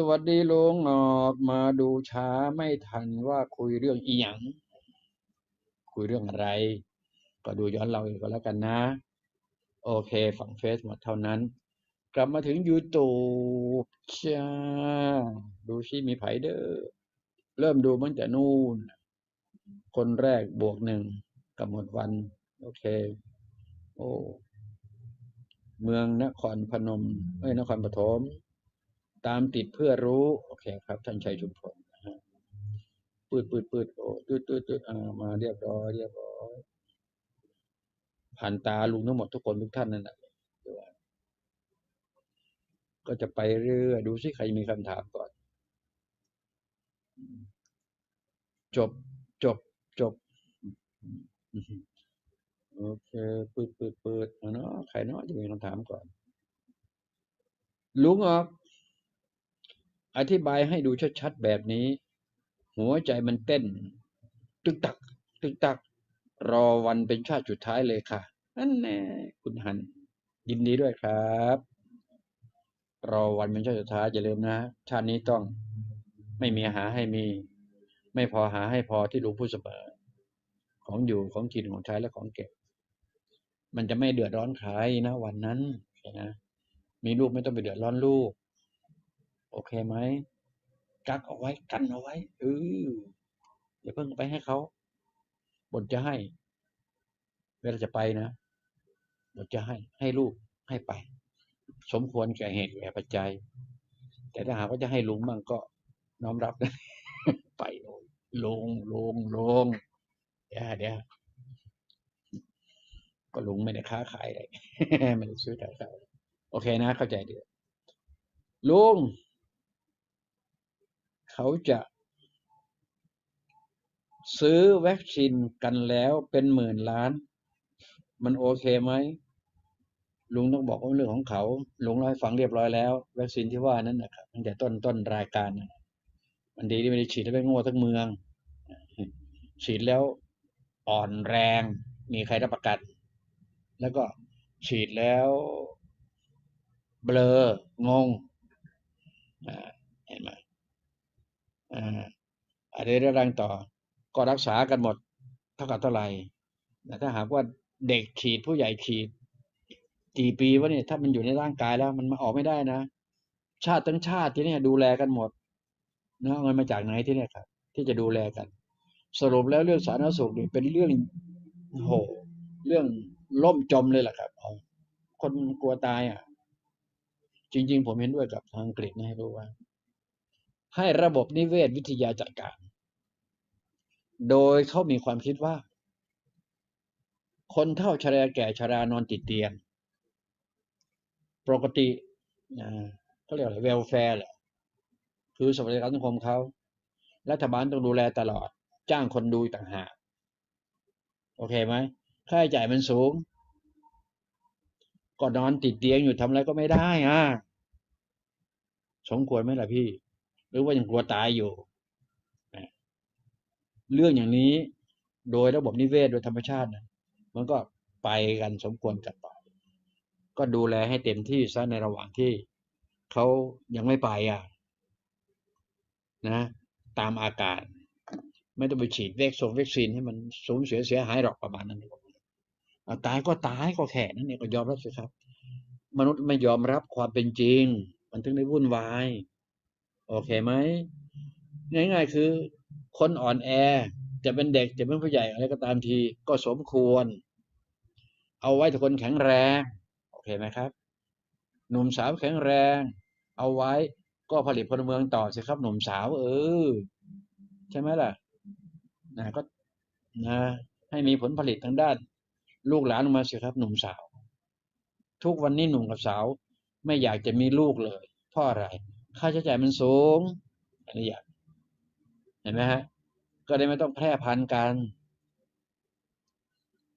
สวัสดีลุงออกมาดูช้าไม่ทันว่าคุยเรื่องอีหยังคุยเรื่องอะไรก็ดูย้อนเราเองก็แล้วกันนะโอเคฝั่งเฟซหมดเท่านั้นกลับมาถึง YouTube จ้าดูซิมีไผเด้อเริ่มดูมันจะนู่นคนแรกบวกหนึ่งกับหมดวันโอเคโอ้เมืองนครพนมนครปฐมตามติดเพื่อรู้โอเคครับท่านชัยชุมพลนะฮะปืดโอ้ตืดมาเรียบร้อยผ่านตาลุงทั้งหมดทุกคนทุกท่านนั่นแหละก็จะไปเรื่อยดูซิใครมีคำถามก่อนจบโอเคเปิดเนาะใครเนาะจะมีคำถามก่อนลุงออกอธิบายให้ดูชัดๆแบบนี้หัวใจมันเต้นตึกตักรอวันเป็นชาติสุดท้ายเลยค่ะนั่นแน่คุณหันยินดีด้วยครับรอวันเป็นชาติสุดท้ายอย่าลืมนะชาตินี้ต้องไม่มีหาให้มีไม่พอหาให้พอที่ลุงพูดเสมอของอยู่ของกินของใช้และของเก็บมันจะไม่เดือดร้อนใครนะวันนั้นนะมีลูกไม่ต้องไปเดือดร้อนลูกโอเคไหมกักเอาไว้กันเอาไว้อย่าเพิ่งไปให้เขาบ่นจะให้เวลาจะไปนะบ่นจะให้ลูกให้ไปสมควรแก่เหตุแก่ปัจจัยแต่ถ้าหากว่าจะให้ลุงมั่งก็น้อมรับนะ ไปลงเดี๋ยวก็ลุงไม่ได้ค้าขายอะไร ไม่ได้ซื้อขายอะไรโอเคนะเข้าใจเดี๋ยวลุงเขาจะซื้อวัคซีนกันแล้วเป็นหมื่นล้านมันโอเคไหมลุงต้องบอกว่าเรื่องของเขาลุงเล่าให้ฟังเรียบร้อยแล้ววัคซีนที่ว่านั้นนะครับตั้งแต่ต้นรายการมันดีที่ไม่ได้ฉีดแล้วไปโง่ทั้งเมืองฉีดแล้วอ่อนแรงมีใครรับประกันแล้วก็ฉีดแล้วเบลองงเห็นไหมอะไรเรื่องต่อก็รักษากันหมดเท่ากับเท่าไหร่ถ้าหากว่าเด็กฉีดผู้ใหญ่ฉีดกี่ปีวะเนี่ยถ้ามันอยู่ในร่างกายแล้วมันมาออกไม่ได้นะชาติทั้งชาติที่เนี่ยดูแลกันหมดนะเงินมาจากไหนที่เนี่ยครับที่จะดูแลกันสรุปแล้วเรื่องสาธารณสุขนี่เป็นเรื่องโหเรื่องล่มจมเลยแหละครับคนกลัวตายอ่ะจริงๆผมเห็นด้วยกับทางอังกฤษนะให้รู้ว่าให้ระบบนิเวศวิทยาจัดการโดยเขามีความคิดว่าคนเฒ่าชราแก่ชรานอนติดเตียงปกติเขาเรียกอะไรเวลแฟร์แหละคือสวัสดิการสังคมเขารัฐบาลต้องดูแลตลอดจ้างคนดูต่างหากโอเคไหมค่าใช้จ่ายมันสูงก็นอนติดเตียงอยู่ทำอะไรก็ไม่ได้สมควรไหมล่ะพี่หรือว่ายังกลัวตายอยู่เรื่องอย่างนี้โดยระบบนิเวศโดยธรรมชาติมันก็ไปกันสมควรกันไปก็ดูแลให้เต็มที่ซะในระหว่างที่เขายังไม่ไปนะตามอาการไม่ต้องไปฉีดวัคซีนให้มันสูญเสียหายหรอกประมาณนั้นตายก็แค่นั้นเนี่ยก็ยอมรับสิครับมนุษย์ไม่ยอมรับความเป็นจริงมันถึงได้วุ่นวายโอเคไหมง่ายๆคือคนอ่อนแอจะเป็นเด็กจะเป็นผู้ใหญ่อะไรก็ตามทีก็สมควรเอาไว้แต่คนแข็งแรงโอเคไหมครับหนุ่มสาวแข็งแรงเอาไว้ก็ผลิตพลเมืองต่อสิครับหนุ่มสาวใช่ไหมล่ะก็ให้มีผลผลิตทางด้านลูกหลานออกมาสิครับหนุ่มสาวทุกวันนี้หนุ่มกับสาวไม่อยากจะมีลูกเลยเพราะอะไรค่าใช้จ่ายมันสูงอันนี้อย่างเห็นไหมฮะก็ได้ไม่ต้องแพร่พันธุ์กัน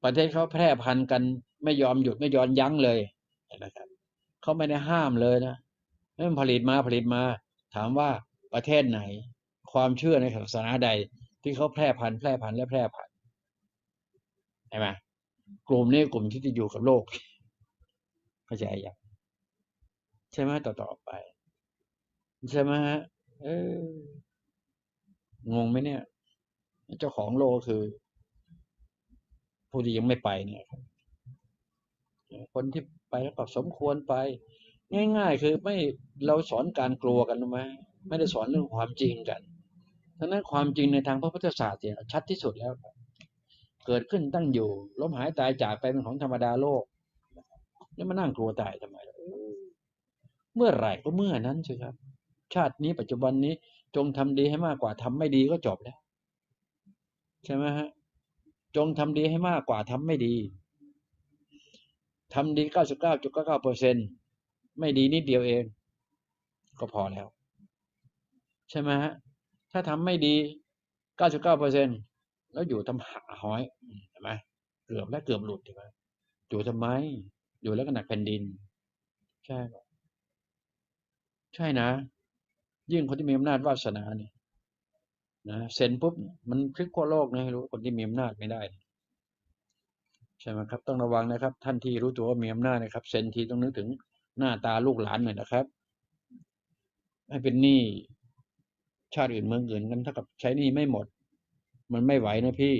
ประเทศเขาแพร่พันธุ์กันไม่ยอมหยุดไม่ยอมยั้งเลยเห็นไหมครับเขาไม่ได้ห้ามเลยนะให้มันผลิตมาถามว่าประเทศไหนความเชื่อในศาสนาใดที่เขาแพร่พันธุ์ใช่ไหมกลุ่มนี้กลุ่มที่จะอยู่กับโลกเข้าใจยังใช่ไหมต่อไป ใช่ไหมฮะงงไหมเนี่ยเจ้าของโลกคือผู้ที่ยังไม่ไปเนี่ยคนที่ไปแล้วก็สมควรไปง่ายๆคือไม่เราสอนการกลัวกันรู้ไหมไม่ได้สอนเรื่องความจริงกันฉะนั้นความจริงในทางพระพุทธศาสนาชัดที่สุดแล้วเกิดขึ้นตั้งอยู่ล้มหายตายจากไปเป็นของธรรมดาโลกแล้วมานั่งกลัวตายทำไมเมื่อไหร่ก็เมื่อนั้นใช่ครับชาตินี้ปัจจุบันนี้จงทำดีให้มากกว่าทำไม่ดีก็จบแล้วใช่ไหมฮะจงทำดีให้มากกว่าทำไม่ดีทำดี 99.99% ไม่ดีนิดเดียวเองก็พอแล้วใช่ไหมฮะถ้าทำไม่ดี 99% แล้วอยู่ทำหาห้อยใช่ไหมเกือบและเกือบหลุดใช่ไหมอยู่ทำไมอยู่แล้วก็หนักแผ่นดินใช่ไหมใช่นะยิ่งคนที่มีอำนาจวาสนาเนี่ยนะเซ็นปุ๊บมันพลิกขั้วโลกนะให้รู้คนที่มีอำนาจไม่ได้ใช่ไหมครับต้องระวังนะครับท่านที่รู้ตัวว่ามีอำนาจนะครับเซ็นทีต้องนึกถึงหน้าตาลูกหลานหน่อยนะครับให้เป็นหนี้ชาติอื่นเมืองอื่นกันเท่ากับใช้หนี้ไม่หมดมันไม่ไหวนะพี่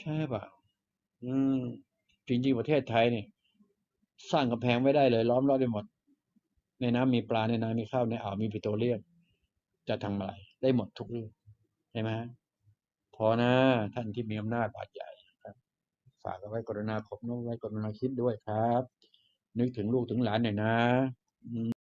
ใช่ป่ะจริงๆประเทศไทยเนี่ยสร้างกำแพงไว้ได้เลยล้อมรอบได้หมดในน้ำมีปลาในนามีข้าวในอ่าวมีปิโตรเลียมจะทำอะไรได้หมดทุกเรื่องใช่ไหมพอนะท่านที่มีอำนาจบาดใหญ่ครับฝากเอาไว้กรุณาขอบน้อมไว้กรุณาคิดด้วยครับนึกถึงลูกถึงหลานหน่อยนะ